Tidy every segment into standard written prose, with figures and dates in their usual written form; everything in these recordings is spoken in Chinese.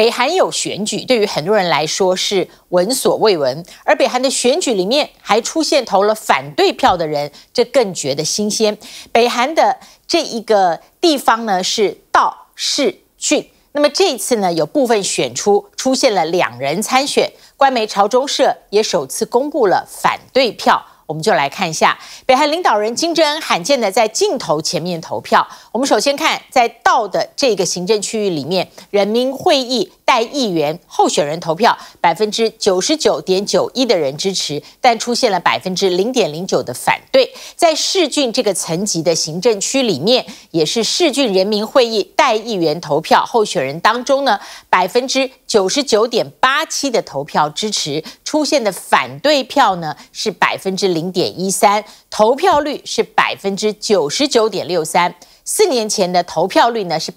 北韩有选举，对于很多人来说是闻所未闻，而北韩的选举里面还出现投了反对票的人，这更觉得新鲜。北韩的这一个地方呢是道市郡，那么这一次呢有部分选出现了2人参选，官媒朝中社也首次公布了反对票。 我们就来看一下北韩领导人金正恩罕见的在镜头前面投票。我们首先看在道的这个行政区域里面，人民会议代议员候选人投票，99.91%的人支持，但出现了0.09%的反对。在市郡这个层级的行政区里面，也是市郡人民会议代议员投票候选人当中呢，99.87%的投票支持，出现的反对票呢是0.13%，投票率是99.63%。4年前的投票率呢是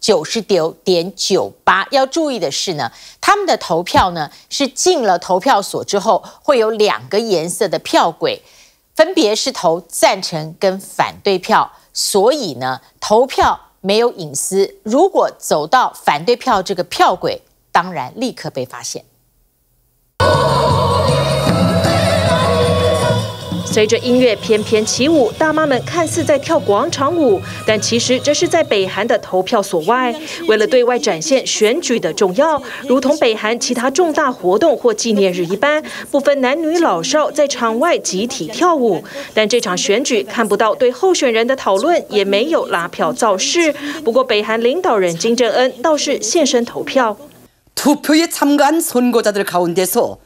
99.98%。要注意的是呢，他们的投票呢是进了投票所之后会有2个颜色的票轨，分别是投赞成跟反对票，所以呢投票没有隐私。如果走到反对票这个票轨，当然立刻被发现。 随着音乐翩翩起舞，大妈们看似在跳广场舞，但其实这是在北韩的投票所外。为了对外展现选举的重要，如同北韩其他重大活动或纪念日一般，不分男女老少在场外集体跳舞。但这场选举看不到对候选人的讨论，也没有拉票造势。不过，北韩领导人金正恩倒是现身投票。투표에 참가한 선거자들 가운데서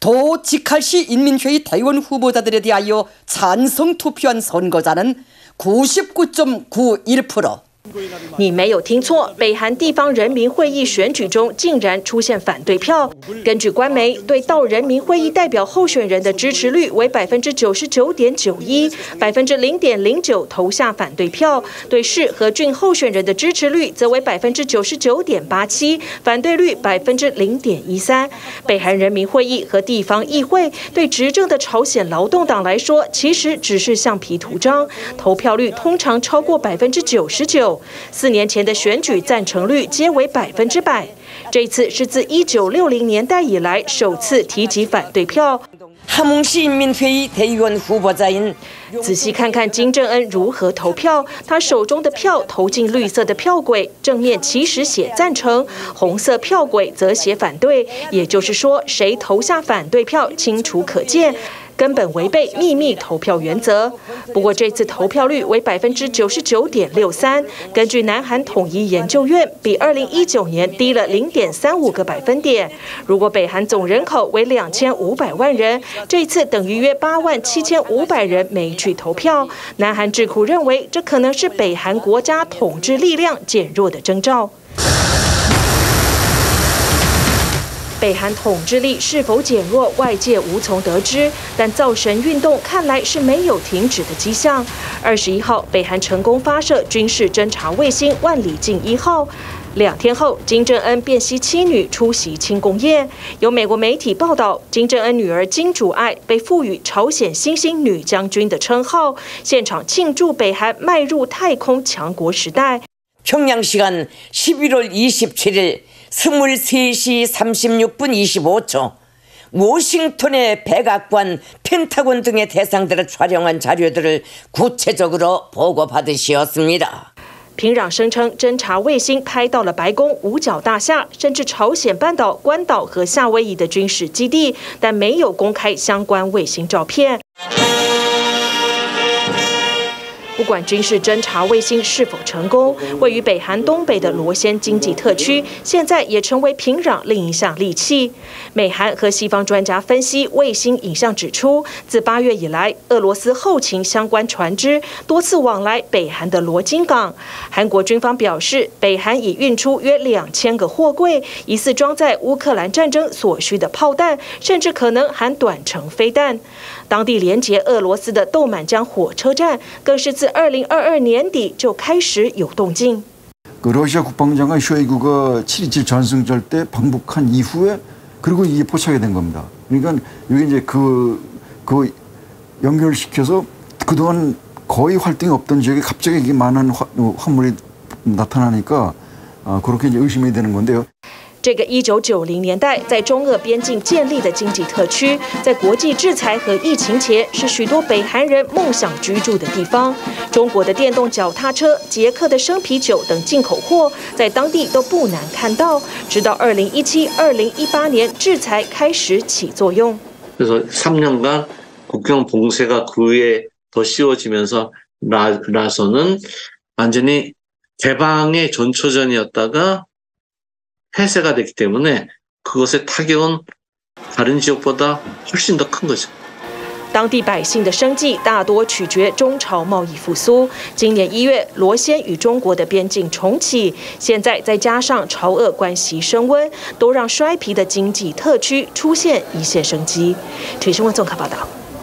도직할시 인민회의 대의원 후보자들에 대하여 찬성 투표한 선거자는 99.91%。 你没有听错，北韩地方人民会议选举中竟然出现反对票。根据官媒，对道人民会议代表候选人的支持率为99.91%，0.09%投下反对票；对市和郡候选人的支持率则为99.87%，反对率0.13%。北韩人民会议和地方议会对执政的朝鲜劳动党来说，其实只是橡皮图章，投票率通常超过90%。 4年前的选举赞成率皆为100%，这次是自1960年代以来首次提及反对票。 仔细看看金正恩如何投票，他手中的票投进绿色的票轨，正面其实写赞成，红色票轨则写反对。也就是说，谁投下反对票，清楚可见，根本违背秘密投票原则。不过这次投票率为99.63%，根据南韩统一研究院，比2019年低了0.35个百分点。如果北韩总人口为2500万人，这次等于约87500人。 没去投票，南韩智库认为这可能是北韩国家统治力量减弱的征兆。北韩统治力是否减弱，外界无从得知，但造神运动看来是没有停止的迹象。21号，北韩成功发射军事侦察卫星“万里镜1号”。 2天后，金正恩便携妻女出席庆功宴。有美国媒体报道，金正恩女儿金主爱被赋予朝鲜新兴女将军的称号，现场庆祝北韩迈入太空强国时代。평양 시간11월 27일 23시 36분 25초 워싱턴의 백악관, 펜타곤 등의 대상들을 촬영한 자료들을 구체적으로 보고받으시었습니다. 平壤声称，侦察卫星拍到了白宫、五角大厦，甚至朝鲜半岛、关岛和夏威夷的军事基地，但没有公开相关卫星照片。 不管军事侦察卫星是否成功，位于北韩东北的罗先经济特区现在也成为平壤另一项利器。美韩和西方专家分析卫星影像指出，自8月以来，俄罗斯后勤相关船只多次往来北韩的罗津港。韩国军方表示，北韩已运出约2000个货柜，疑似装载乌克兰战争所需的炮弹，甚至可能含短程飞弹。当地连接俄罗斯的豆满江火车站更是自 2022年底就开始有动静。그 러시아 국방장관 쇼이구가 7.27 전승절 때 방북한 이후에 그리고 이게 포착이 된 겁니다. 그러니까 이게 이제 그 연결시켜서 그동안 거의 활동이 없던 지역에 갑자기 이게 많은 화물이 나타나니까 그렇게 이제 의심이 되는 건데요. 这个1990年代在中俄边境建立的经济特区，在国际制裁和疫情前，是许多北韩人梦想居住的地方。中国的电动脚踏车、捷克的生啤酒等进口货，在当地都不难看到。直到2017、2018年制裁开始起作用。 그래서 3년간 국경 봉쇄가 그 후에 더 씌워지면서 나서는 완전히 개방의 전초전이었다가 폐쇄가 됐기 때문에 그것의 타격은 다른 지역보다 훨씬 더 큰 거죠. 当地百姓的生计大多取决中朝贸易复苏。今年1月，罗先与中国的边境重启，现在再加上朝俄关系升温，都让衰疲的经济特区出现一线生机。体新闻综合报道。